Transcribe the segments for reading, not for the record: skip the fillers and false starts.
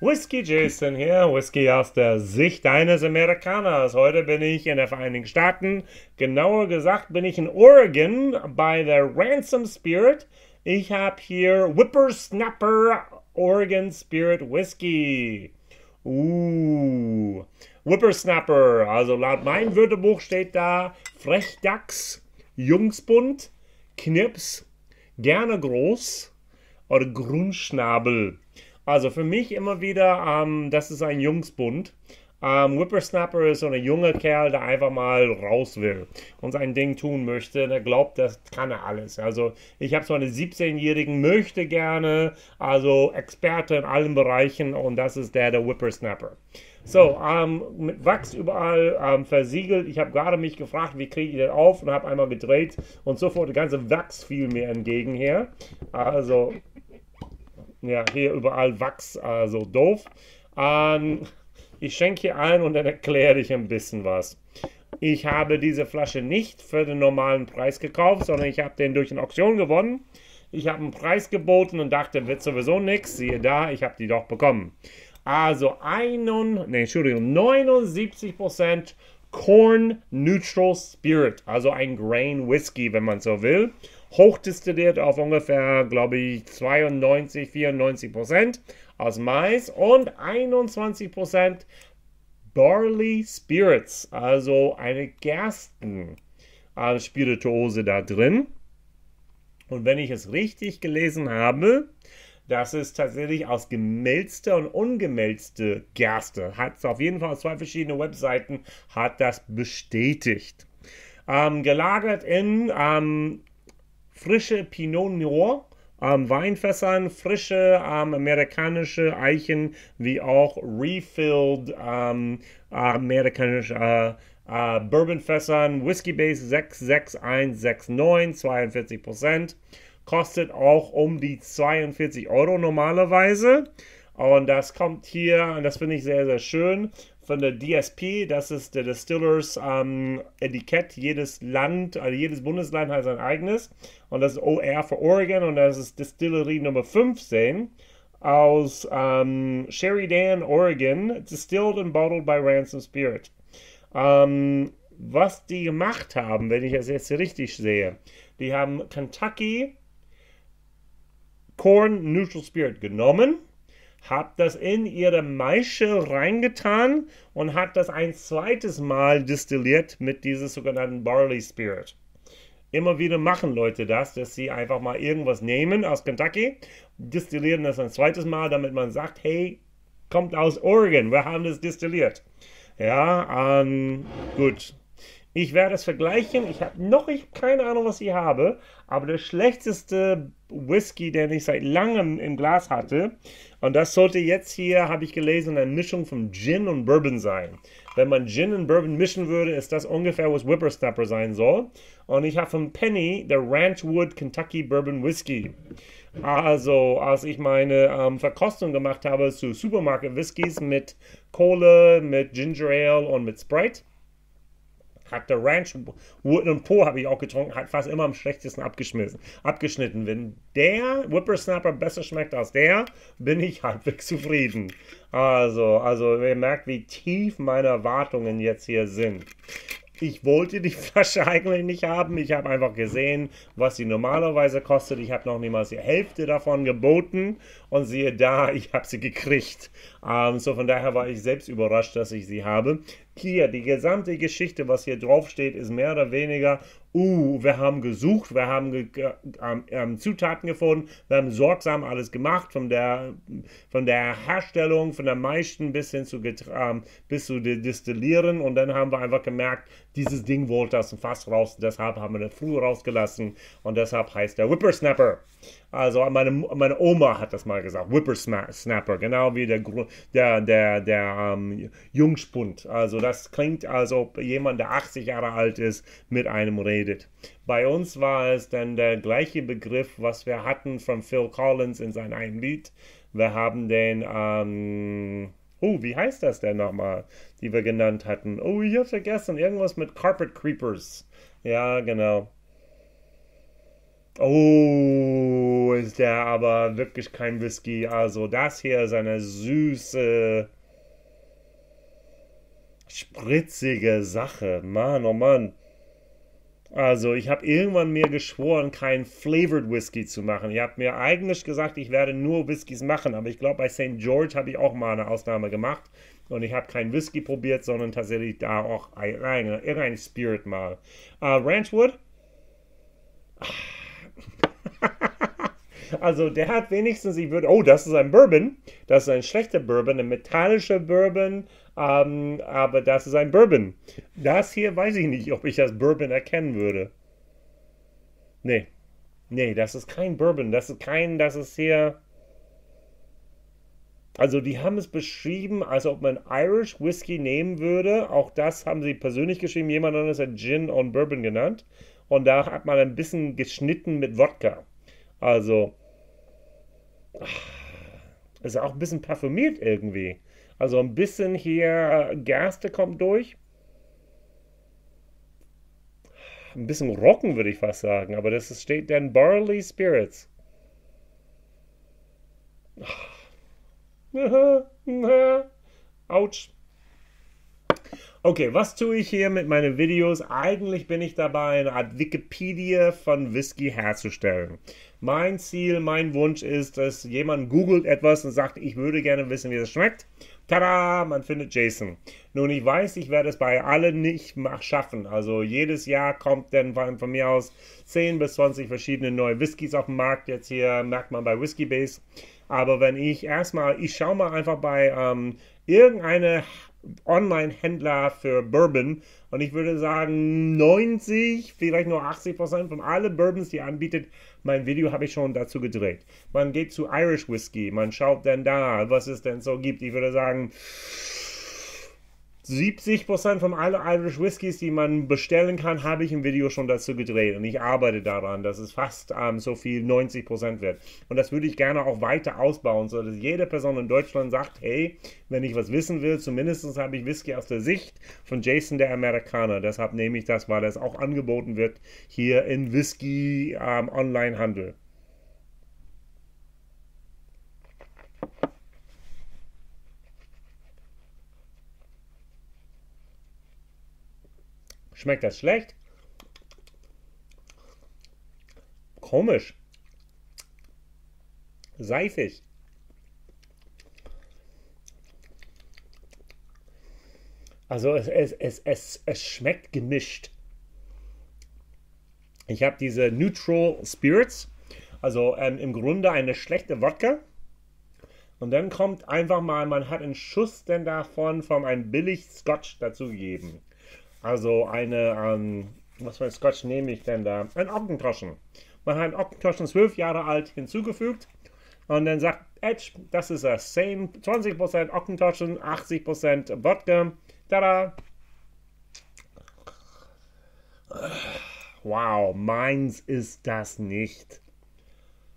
Whisky Jason hier, Whisky aus der Sicht eines Amerikaners. Heute bin ich in den Vereinigten Staaten, genauer gesagt bin ich in Oregon bei der Ransom Spirit. Ich habe hier Whippersnapper Oregon Spirit Whisky. Whippersnapper, also laut meinem Wörterbuch steht da Frechdachs, Jungsbund, Knips, gerne groß oder Grundschnabel. Also für mich immer wieder, das ist ein Jungsbund. Whippersnapper ist so ein junger Kerl, der einfach mal raus will und sein Ding tun möchte. Und er glaubt, das kann er alles. Also ich habe so einen 17-Jährigen, möchte gerne, also Experte in allen Bereichen, und das ist der Whippersnapper. So, mit Wachs überall versiegelt. Ich habe gerade mich gefragt, wie kriege ich den auf, und habe einmal gedreht und sofort der ganze Wachs fiel mir entgegen hier. Also, ja, hier überall Wachs, also doof. Ich schenke hier ein und dann erkläre ich ein bisschen was. Ich habe diese Flasche nicht für den normalen Preis gekauft, sondern ich habe den durch eine Auktion gewonnen. Ich habe einen Preis geboten und dachte, wird sowieso nichts. Siehe da, ich habe die doch bekommen. Also 79% Corn Neutral Spirit, also ein Grain Whisky, wenn man so will. Hochdestilliert auf ungefähr, glaube ich, 94% aus Mais und 21% Barley Spirits, also eine Gerstenspirituose da drin. Und wenn ich es richtig gelesen habe, das ist tatsächlich aus gemälzter und ungemälzter Gerste. Hat es auf jeden Fall auf zwei verschiedenen Webseiten, hat das bestätigt. Gelagert in frische Pinot Noir, Weinfässern, frische amerikanische Eichen, wie auch refilled amerikanische Bourbonfässern, Whiskybase 66169, 42%. Kostet auch um die 42 € normalerweise. Und das kommt hier, und das finde ich sehr, sehr schön, von der DSP. Das ist der Distillers Etikett. Jedes Land, also jedes Bundesland hat sein eigenes. Und das ist OR für Oregon. Und das ist Distillery Nummer 15 aus Sheridan, Oregon. Distilled and bottled by Ransom Spirit. Was die gemacht haben, wenn ich es jetzt richtig sehe, die haben Kentucky Corn Neutral Spirit genommen, hat das in ihre Maische reingetan und hat das ein zweites Mal destilliert mit diesem sogenannten Barley Spirit. Immer wieder machen Leute das, dass sie einfach mal irgendwas nehmen aus Kentucky, destillieren das ein zweites Mal, damit man sagt, hey, kommt aus Oregon, wir haben das destilliert. Ja, gut. Ich werde es vergleichen. Ich habe noch keine Ahnung, was ich habe, aber der schlechteste Whisky, den ich seit langem im Glas hatte, und das sollte jetzt hier, habe ich gelesen, eine Mischung von Gin und Bourbon sein. Wenn man Gin und Bourbon mischen würde, ist das ungefähr, was Whippersnapper sein soll. Und ich habe von Penny der Ranch Wood Kentucky Bourbon Whiskey. Also, als ich meine Verkostung gemacht habe zu Supermarket-Whiskys mit Kohle, mit Ginger Ale und mit Sprite, hat der Ranch Wood und Po, habe ich auch getrunken, hat fast immer am schlechtesten abgeschnitten. Wenn der Whippersnapper besser schmeckt als der, bin ich halbwegs zufrieden. Also ihr merkt, wie tief meine Erwartungen jetzt hier sind. Ich wollte die Flasche eigentlich nicht haben. Ich habe einfach gesehen, was sie normalerweise kostet. Ich habe noch niemals die Hälfte davon geboten. Und siehe da, ich habe sie gekriegt. So von daher war ich selbst überrascht, dass ich sie habe. Hier, die gesamte Geschichte, was hier drauf steht, ist mehr oder weniger, wir haben gesucht, wir haben Zutaten gefunden, wir haben sorgsam alles gemacht, von der Herstellung, von der Maischen bis hin zu Destillieren, und dann haben wir einfach gemerkt, dieses Ding wollte aus dem Fass raus, deshalb haben wir das früh rausgelassen, und deshalb heißt der Whippersnapper. Also meine Oma hat das mal gesagt, Whippersnapper, genau wie der Jungspund. Also das klingt, als ob jemand, der 80 Jahre alt ist, mit einem redet. Bei uns war es dann der gleiche Begriff, was wir hatten von Phil Collins in seinem einen Lied. Wir haben den, wie heißt das denn nochmal, die wir genannt hatten? Ich habe vergessen, irgendwas mit Carpet Creepers. Ja, genau. ist der aber wirklich kein Whisky. Also das hier ist eine süße, spritzige Sache. Mann, oh Mann. Also ich habe irgendwann mir geschworen, keinen Flavored Whisky zu machen. Ich habe mir eigentlich gesagt, ich werde nur Whiskys machen. Aber ich glaube, bei St. George habe ich auch mal eine Ausnahme gemacht. Und ich habe keinen Whisky probiert, sondern tatsächlich da auch irgendein Spirit mal. Ranchwood? Also der hat wenigstens, ich würde, oh, das ist ein Bourbon. Das ist ein schlechter Bourbon, ein metallischer Bourbon. Aber das ist ein Bourbon. Das hier weiß ich nicht, ob ich das Bourbon erkennen würde. Nee. Nee, das ist kein Bourbon. Das ist hier... Also die haben es beschrieben, als ob man Irish Whisky nehmen würde. Auch das haben sie persönlich geschrieben. Jemand anderes hat Gin und Bourbon genannt. Und da hat man ein bisschen geschnitten mit Wodka. Also... Ist auch ein bisschen parfümiert irgendwie. Also ein bisschen hier Gerste kommt durch. Ein bisschen Roggen würde ich fast sagen. Aber das steht dann Barley Spirits. Autsch. Okay, was tue ich hier mit meinen Videos? Eigentlich bin ich dabei, eine Art Wikipedia von Whisky herzustellen. Mein Ziel, mein Wunsch ist, dass jemand googelt etwas und sagt, ich würde gerne wissen, wie das schmeckt. Tada, man findet Jason. Nun, ich weiß, ich werde es bei allen nicht schaffen. Also jedes Jahr kommt dann von mir aus 10 bis 20 verschiedene neue Whiskys auf den Markt. Jetzt hier merkt man bei Whiskybase. Aber wenn ich erstmal, ich schaue mal einfach bei irgendeine Online-Händler für Bourbon und ich würde sagen 90, vielleicht nur 80% von allen Bourbons, die anbietet, mein Video habe ich schon dazu gedreht. Man geht zu Irish Whisky, man schaut dann da, was es denn so gibt. Ich würde sagen 70% von allen Irish Whiskys, die man bestellen kann, habe ich im Video schon dazu gedreht. Und ich arbeite daran, dass es fast so viel 90% wird. Und das würde ich gerne auch weiter ausbauen, sodass jede Person in Deutschland sagt, hey, wenn ich was wissen will, zumindest habe ich Whisky aus der Sicht von Jason, der Amerikaner. Deshalb nehme ich das, weil das auch angeboten wird hier in Whisky Onlinehandel. Schmeckt das schlecht? Komisch. Seifig. Also es schmeckt gemischt. Ich habe diese Neutral Spirits, also im Grunde eine schlechte Wodka. Und dann kommt einfach mal, man hat einen Schuss denn davon von einem billig Scotch dazugegeben. Also eine, was für ein Scotch nehme ich denn da? Ein Auchentoshan. Man hat einen Auchentoshan 12 Jahre alt hinzugefügt und dann sagt Edge, das ist das same, 20% Auchentoshan, 80% Wodka. Tada! Wow, meins ist das nicht.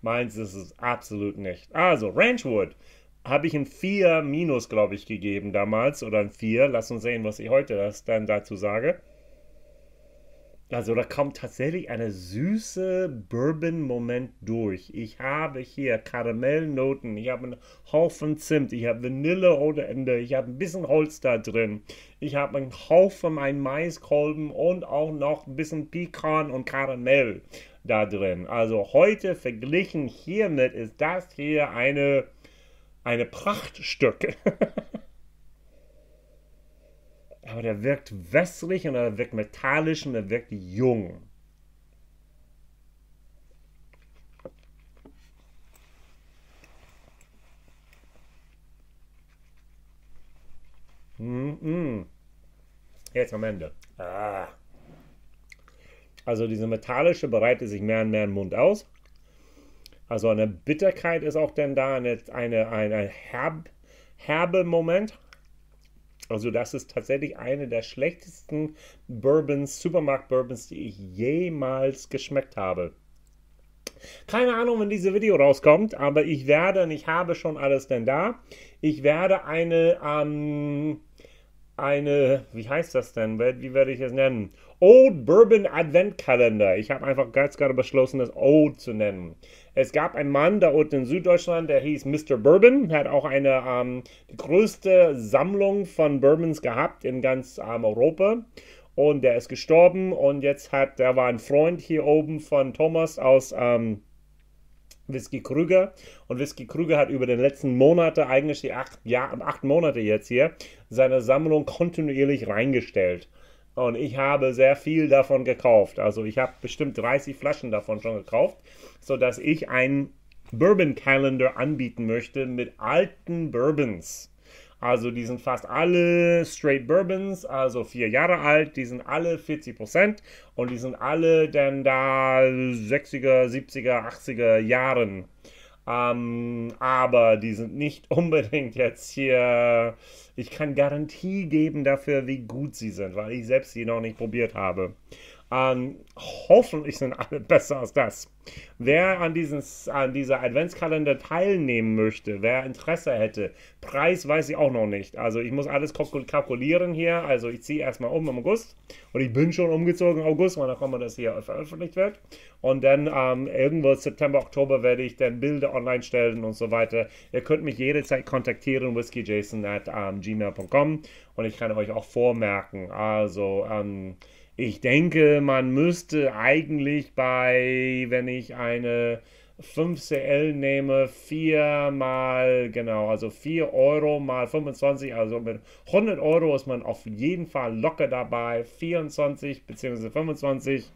Meins ist es absolut nicht. Also, Ranchwood. Habe ich ein 4 minus, glaube ich, gegeben damals. Oder ein 4. Lass uns sehen, was ich heute das dann dazu sage. Also da kommt tatsächlich eine süße Bourbon-Moment durch. Ich habe hier Karamellnoten. Ich habe einen Haufen Zimt. Ich habe Vanille ohne Ende. Ich habe ein bisschen Holz da drin. Ich habe einen Haufen Maiskolben und auch noch ein bisschen Pecan und Karamell da drin. Also heute verglichen hiermit ist das hier eine Prachtstück. Aber der wirkt wässrig und er wirkt metallisch und er wirkt jung. Jetzt am Ende. Also diese metallische breitet sich mehr und mehr im Mund aus. Also eine Bitterkeit ist auch denn da, ein herbe Moment. Also das ist tatsächlich eine der schlechtesten Bourbons, Supermarkt-Bourbons, die ich jemals geschmeckt habe. Keine Ahnung, wenn dieses Video rauskommt, aber ich werde, und ich habe schon alles denn da, ich werde eine, wie heißt das denn? Wie werde ich es nennen? Old Bourbon Adventkalender. Ich habe einfach ganz gerade beschlossen, das Old zu nennen. Es gab einen Mann da unten in Süddeutschland, der hieß Mr. Bourbon, hat auch eine die größte Sammlung von Bourbons gehabt in ganz Europa. Und der ist gestorben und jetzt war ein Freund hier oben von Thomas aus Whisky Krüger. Und Whisky Krüger hat über den letzten Monate, eigentlich die 8 Monate jetzt hier, seine Sammlung kontinuierlich reingestellt. Und ich habe sehr viel davon gekauft. Also ich habe bestimmt 30 Flaschen davon schon gekauft, sodass ich einen Bourbon-Kalender anbieten möchte mit alten Bourbons. Also die sind fast alle Straight Bourbons, also 4 Jahre alt, die sind alle 40% und die sind alle dann da 60er, 70er, 80er Jahren. Aber die sind nicht unbedingt jetzt hier, ich kann Garantie geben dafür, wie gut sie sind, weil ich selbst sie noch nicht probiert habe. Hoffentlich sind alle besser als das. Wer an dieser Adventskalender teilnehmen möchte, wer Interesse hätte, Preis weiß ich auch noch nicht. Also ich muss alles kalkulieren hier. Also ich ziehe erstmal um im August und ich bin schon umgezogen im August, weil dann kommt man, dass hier veröffentlicht wird. Und dann irgendwo September, Oktober werde ich dann Bilder online stellen und so weiter. Ihr könnt mich jederzeit kontaktieren, whiskyjason@gmail.com, und ich kann euch auch vormerken. Also ich denke, man müsste eigentlich bei, wenn ich eine 5 CL nehme, 4 mal, genau, also 4 Euro mal 25, also mit 100 Euro ist man auf jeden Fall locker dabei, 24 bzw. 25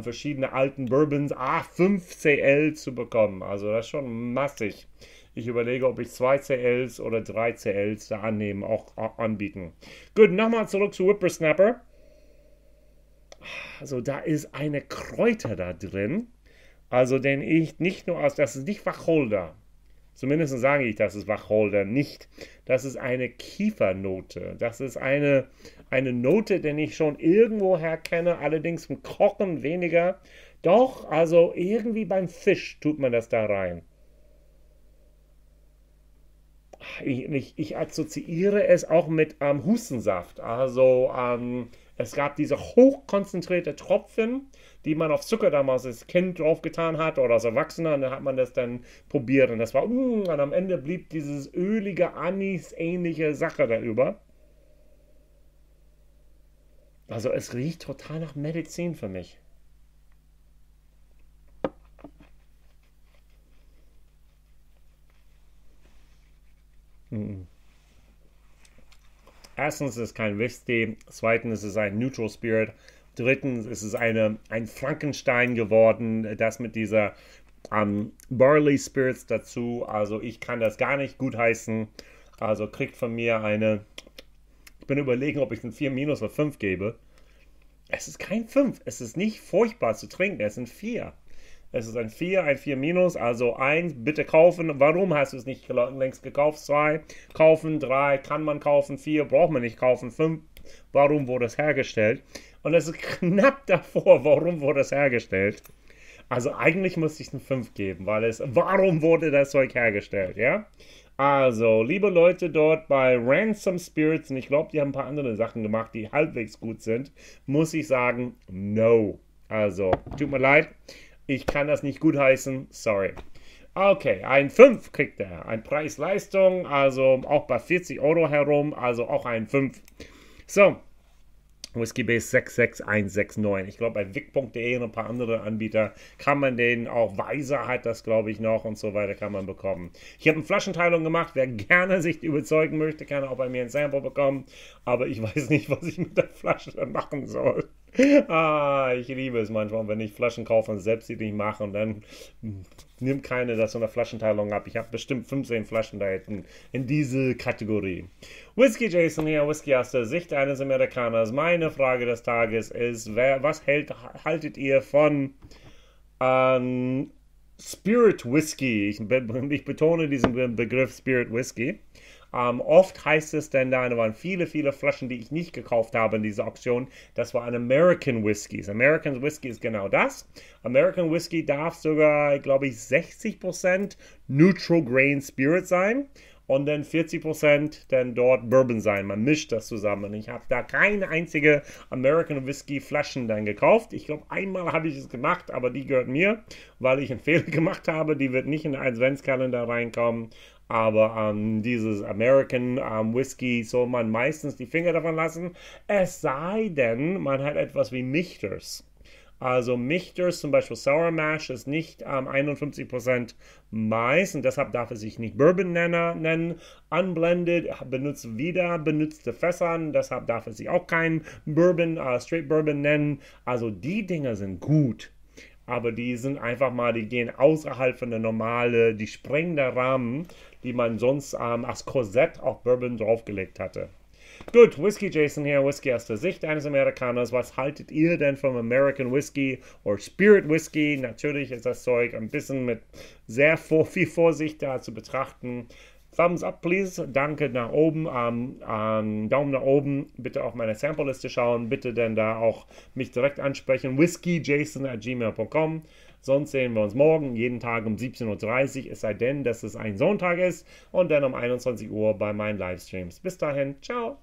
verschiedene alten Bourbons A5 CL zu bekommen. Also das ist schon massig. Ich überlege, ob ich 2 CLs oder 3 CLs da annehmen, auch anbieten. Gut, nochmal zurück zu Whippersnapper. Also da ist eine Kräuter da drin, also den ich nicht nur aus, das ist nicht Wacholder, zumindest sage ich, das ist Wacholder nicht, das ist eine Kiefernote, das ist eine Note, den ich schon irgendwoher kenne, allerdings vom Kochen weniger, doch, also irgendwie beim Fisch tut man das da rein. Ich assoziiere es auch mit Hustensaft, also es gab diese hochkonzentrierte Tropfen, die man auf Zucker damals als Kind draufgetan hat oder als Erwachsener, und dann hat man das dann probiert und das war, und am Ende blieb dieses ölige, Anis-ähnliche Sache darüber. Also es riecht total nach Medizin für mich. Mhm. Erstens ist es kein Whisky, zweitens ist es ein Neutral Spirit, drittens ist es ein Frankenstein geworden, das mit dieser Barley Spirits dazu, also ich kann das gar nicht gut heißen, also kriegt von mir eine, ich bin überlegen, ob ich ein 4- oder 5 gebe. Es ist kein 5, es ist nicht furchtbar zu trinken, es sind 4. Es ist ein 4, ein 4-, also 1, bitte kaufen. Warum hast du es nicht längst gekauft? 2, kaufen. 3, kann man kaufen. 4, braucht man nicht kaufen. 5, warum wurde es hergestellt? Und es ist knapp davor, warum wurde es hergestellt? Also eigentlich müsste ich es ein 5 geben, weil es, warum wurde das Zeug hergestellt, ja? Also, liebe Leute dort bei Ransom Spirits, und ich glaube, die haben ein paar andere Sachen gemacht, die halbwegs gut sind, muss ich sagen, no. Also, tut mir leid. Ich kann das nicht gutheißen, sorry. Okay, ein 5 kriegt er. Ein Preis-Leistung, also auch bei 40 Euro herum, also auch ein 5. So, Whiskybase 66169. Ich glaube, bei wick.de und ein paar andere Anbieter kann man den auch, Weiser hat das, glaube ich, noch und so weiter, kann man bekommen. Ich habe eine Flaschenteilung gemacht. Wer gerne sich überzeugen möchte, kann auch bei mir ein Sample bekommen. Aber ich weiß nicht, was ich mit der Flasche dann machen soll. Ich liebe es manchmal, wenn ich Flaschen kaufe und selbst die nicht mache, und dann nimmt keine das von der Flaschenteilung ab. Ich habe bestimmt 15 Flaschen da hinten in diese Kategorie. Whisky Jason hier, Whisky aus der Sicht eines Amerikaners. Meine Frage des Tages ist, was haltet ihr von Spirit Whisky? Ich betone diesen Begriff Spirit Whisky. Oft heißt es denn da, da waren viele, viele Flaschen, die ich nicht gekauft habe in dieser Auktion. Das war ein American Whisky. American Whisky ist genau das. American Whisky darf sogar, glaube ich, 60% Neutral Grain Spirit sein. und dann 40% dann dort Bourbon sein. Man mischt das zusammen. Und ich habe da keine einzige American Whiskey Flaschen dann gekauft. Ich glaube, einmal habe ich es gemacht, aber die gehört mir, weil ich einen Fehler gemacht habe. Die wird nicht in den Adventskalender reinkommen. Aber dieses American Whiskey soll man meistens die Finger davon lassen. Es sei denn, man hat etwas wie Michters. Also Michters, zum Beispiel Sour Mash, ist nicht 51% Mais und deshalb darf es sich nicht Bourbon nennen. Unblended benutzt wieder benutzte Fässer, deshalb darf es sich auch kein Bourbon, Straight Bourbon nennen. Also die Dinger sind gut. Aber die sind einfach mal, die gehen außerhalb von der normale, die sprengen der Rahmen, die man sonst als Korsett auf Bourbon draufgelegt hatte. Gut, Whisky Jason hier, Whisky aus der Sicht eines Amerikaners. Was haltet ihr denn vom American Whisky oder Spirit Whisky? Natürlich ist das Zeug ein bisschen mit sehr viel Vorsicht da zu betrachten. Thumbs up, please. Danke nach oben. Daumen nach oben. Bitte auf meine Sample-Liste schauen. Bitte denn da auch mich direkt ansprechen. whiskyjason@gmail.com. Sonst sehen wir uns morgen, jeden Tag um 17:30 Uhr. Es sei denn, dass es ein Sonntag ist. Und dann um 21 Uhr bei meinen Livestreams. Bis dahin. Ciao.